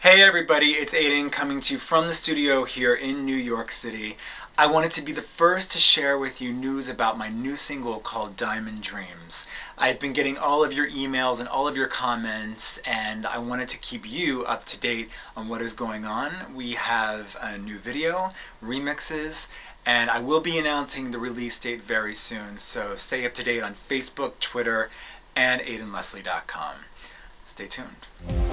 Hey everybody, it's Aiden coming to you from the studio here in New York City. I wanted to be the first to share with you news about my new single called Diamond Dreams. I've been getting all of your emails and all of your comments, and I wanted to keep you up to date on what is going on. We have a new video, remixes, and I will be announcing the release date very soon, so stay up to date on Facebook, Twitter, and AidenLeslie.com. Stay tuned.